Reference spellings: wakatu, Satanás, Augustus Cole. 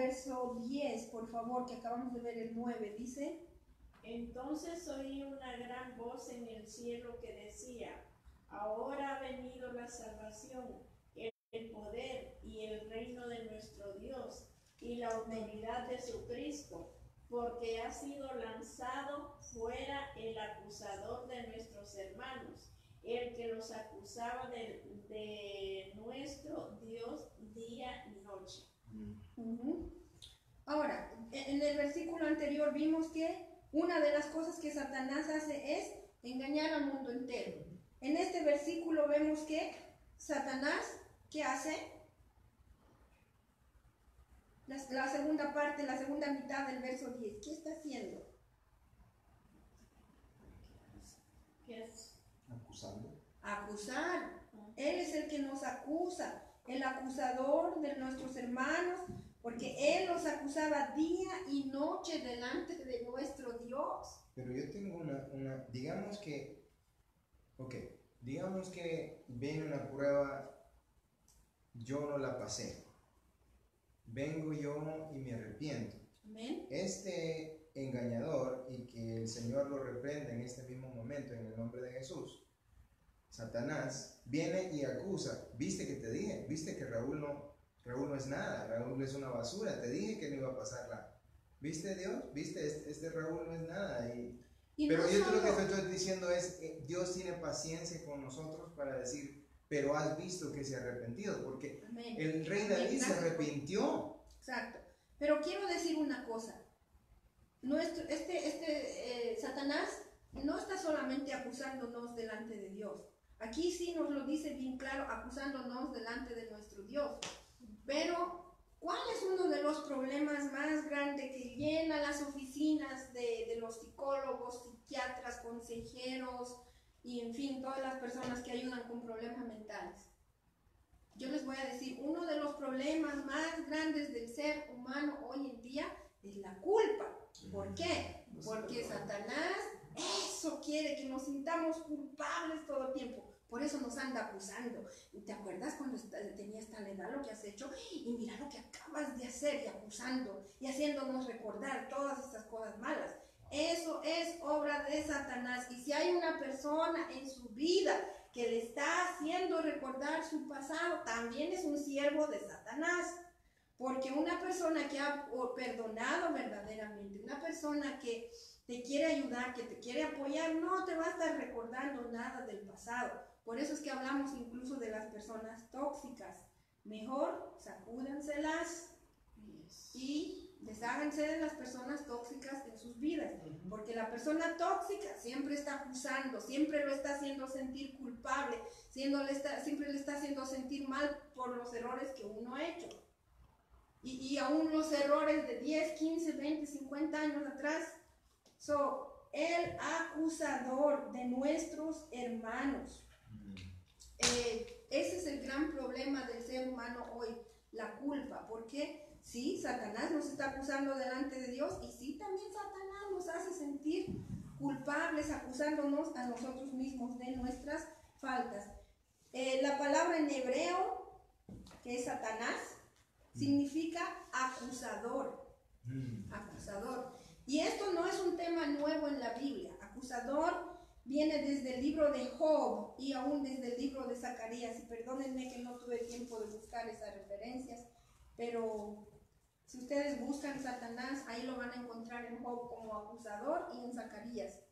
verso 10, por favor, que acabamos de ver el 9, dice: entonces oí una gran voz en el cielo que decía: ahora ha venido la salvación, el poder y el reino de nuestro Dios y la autoridad de su Cristo, porque ha sido lanzado fuera el acusador de nuestros hermanos, el que los acusaba de nuestro Dios día y noche. Ahora, en el versículo anterior vimos que una de las cosas que Satanás hace es engañar al mundo entero. En este versículo vemos que Satanás, ¿qué hace? La segunda parte, la segunda mitad del verso 10. ¿Qué está haciendo? ¿Qué es? Acusando. Acusar. Él es el que nos acusa, el acusador de nuestros hermanos, porque él los acusaba día y noche delante de nuestro Dios. Pero yo tengo una digamos que, ok, digamos que viene una prueba, yo no la pasé, vengo yo y me arrepiento. Amén. Este engañador, y que el Señor lo reprenda en este mismo momento en el nombre de Jesús, Satanás viene y acusa: viste que te dije, viste que Raúl no es nada, Raúl es una basura, te dije que no iba a pasarla. ¿Viste, Dios? ¿Viste? Este Raúl no es nada. Y pero no, yo solo... lo que estoy diciendo es que Dios tiene paciencia con nosotros para decir: pero has visto que se ha arrepentido, porque amén, el rey David se arrepintió. Exacto. Pero quiero decir una cosa. Nuestro, Satanás no está solamente acusándonos delante de Dios. Aquí sí nos lo dice bien claro, acusándonos delante de nuestro Dios. Pero, ¿cuál es uno de los problemas más grandes que llena las oficinas de los psicólogos, psiquiatras, consejeros y, en fin, todas las personas que ayudan con problemas mentales? Yo les voy a decir, uno de los problemas más grandes del ser humano hoy en día es la culpa. ¿Por qué? Porque Satanás eso quiere, que nos sintamos culpables todo el tiempo. Por eso nos anda acusando. ¿Te acuerdas cuando tenías tal edad lo que has hecho? Y mira lo que acabas de hacer, y acusando, y haciéndonos recordar todas estas cosas malas. Eso es obra de Satanás. Y si hay una persona en su vida que le está haciendo recordar su pasado, también es un siervo de Satanás. Porque una persona que ha perdonado verdaderamente, una persona que te quiere ayudar, que te quiere apoyar, no te va a estar recordando nada del pasado. Por eso es que hablamos incluso de las personas tóxicas. Mejor sacúdanselas y desháganse de las personas tóxicas en sus vidas, porque la persona tóxica siempre está acusando, siempre lo está haciendo sentir culpable, siempre le está haciendo sentir mal por los errores que uno ha hecho. Y aún los errores de 10, 15, 20, 50 años atrás. El acusador de nuestros hermanos. Ese es el gran problema del ser humano hoy, la culpa. Porque sí, Satanás nos está acusando delante de Dios, y sí, también Satanás nos hace sentir culpables, acusándonos a nosotros mismos de nuestras faltas. La palabra en hebreo, que es Satanás, significa acusador. Acusador. Y esto no es un tema nuevo en la Biblia. Acusador viene desde el libro de Job y aún desde el libro de Zacarías. Y perdónenme que no tuve tiempo de buscar esas referencias, pero si ustedes buscan Satanás, ahí lo van a encontrar en Job como acusador y en Zacarías.